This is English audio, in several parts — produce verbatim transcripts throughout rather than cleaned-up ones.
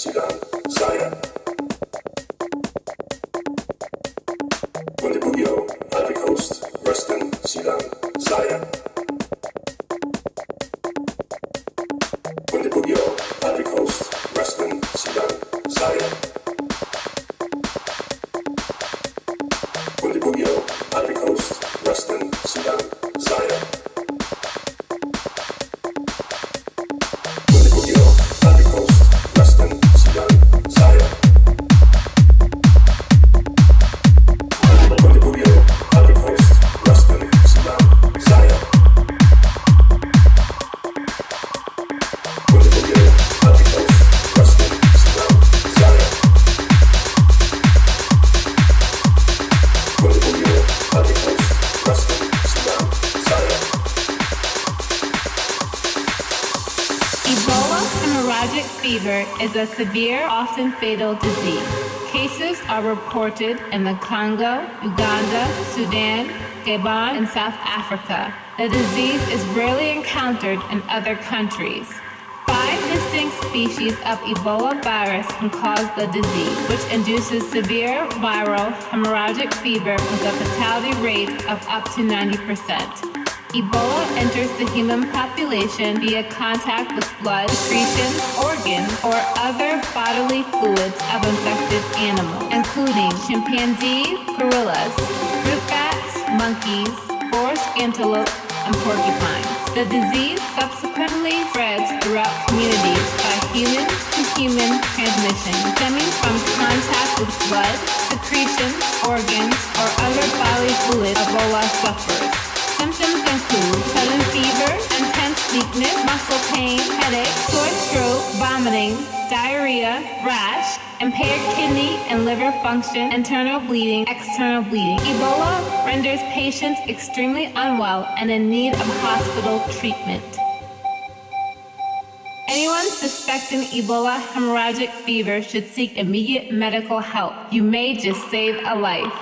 Sudan, Zaya. Bundebugio, Patrick Host, Rustin, Sudan, Zaya. Bundebugio, Patrick Host, Rustin, Sudan, Zaya. Bundebugio, Patrick Host, Rustin, Sudan, Zaya. Ebola Haemorrhagic Fever is a severe, often fatal disease. Cases are reported in the Congo, Uganda, Sudan, Gabon, and South Africa. The disease is rarely encountered in other countries. Five distinct species of Ebola virus can cause the disease, which induces severe viral hemorrhagic fever with a fatality rate of up to ninety percent. Ebola enters the human population via contact with blood, secretion, organ, or other bodily fluids of infected animals, including chimpanzees, gorillas, fruit bats, monkeys, forest antelope, and porcupines. The disease subsequently spreads throughout communities by human-to-human transmission, stemming from contact with blood, secretion, organs, or other bodily fluids Ebola suffers. Symptoms include sudden fever, intense weakness, muscle pain, headache, sore throat, vomiting, diarrhea, rash, impaired kidney and liver function, internal bleeding, external bleeding. Ebola renders patients extremely unwell and in need of hospital treatment. Anyone suspecting Ebola hemorrhagic fever should seek immediate medical help. You may just save a life.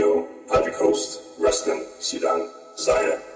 Bundebugio, Patrick Host, Rustin, Sudan, Zaya.